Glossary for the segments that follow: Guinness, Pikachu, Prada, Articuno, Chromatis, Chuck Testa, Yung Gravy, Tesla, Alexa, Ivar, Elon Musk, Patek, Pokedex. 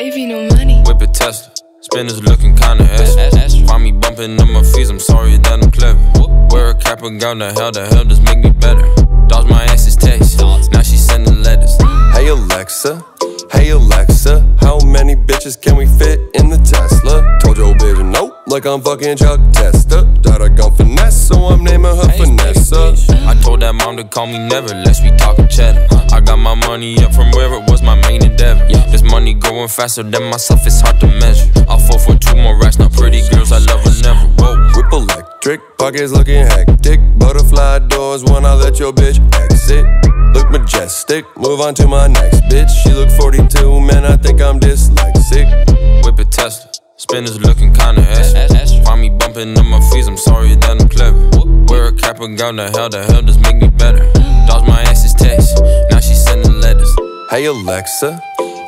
saving no money. Whip a Tesla, spinners looking kinda extra. Find me bumping on my fees, I'm sorry that I'm clever. Wear a cap and gown, the hell does make me better? Dodge my ass's text, now she sending letters. Hey Alexa, hey Alexa, how many bitches can we fit in the Tesla? Told your bitch no, like I'm fucking Chuck Testa. That I gon' finesse, so I'm naming her Vanessa. I told that mom to call me never, lest we talkin' cheddar. I got my money up from where it was my main endeavor. This money growing faster than myself, it's hard to measure. I'll fall for 2 more racks, now pretty girls I love her never. Whoa. Rip electric, pockets looking hectic. Butterfly doors when I let your bitch exit. Look majestic, move on to my next bitch. She look 42, man, I think I'm dyslexic. Whip a Tesla, spinners looking kinda extra. Find me bumping on my fees, I'm sorry that I'm clever. Wear a cap and gown, the hell does make me better? Dodge my ass's text, now she sending letters. Hey Alexa,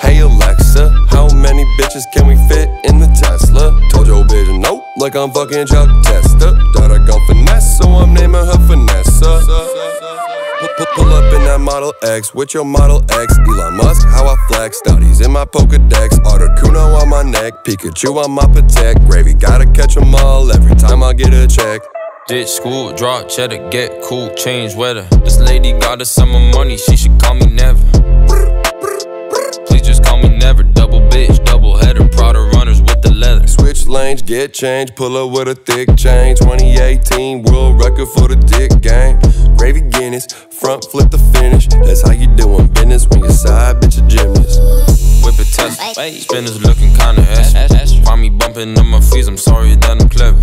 hey Alexa, how many bitches can we fit in the Tesla? Told your bitch no, like I'm fucking Chuck Testa. That I gon' finesse, so I'm naming her Vanessa. Pull up in that Model X with your Model X. Elon Musk, how I flex. Now he's in my Pokedex. Articuno on my neck, Pikachu on my Patek. Gravy, gotta catch 'em all every time I get a check. Ditch school, drop cheddar, get cool, change weather. This lady got a sum of money, she should call me never. Please just call me never. Double bitch, double header, Prada runners with the leather. Switch lanes, get change, pull up with a thick chain. 2018 world record for the dick game. Gravy Guinness, front flip the finish. That's how you doing business when your side bitch a gymnast. Whip a Tesla, spinners looking kinda extra. Find me bumping on my fees, I'm sorry that I'm clever.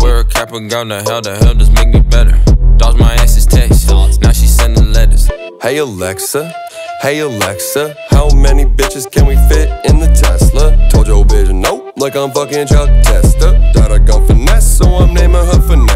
Wear a cap and gown, the hell does make me better? Dodge my ass's text, now she sending letters. Hey Alexa, hey Alexa, how many bitches can we fit in the Tesla? Told your bitch no, like I'm fucking Chuck Testa. That I gon' finesse, so I'm naming her Finesse.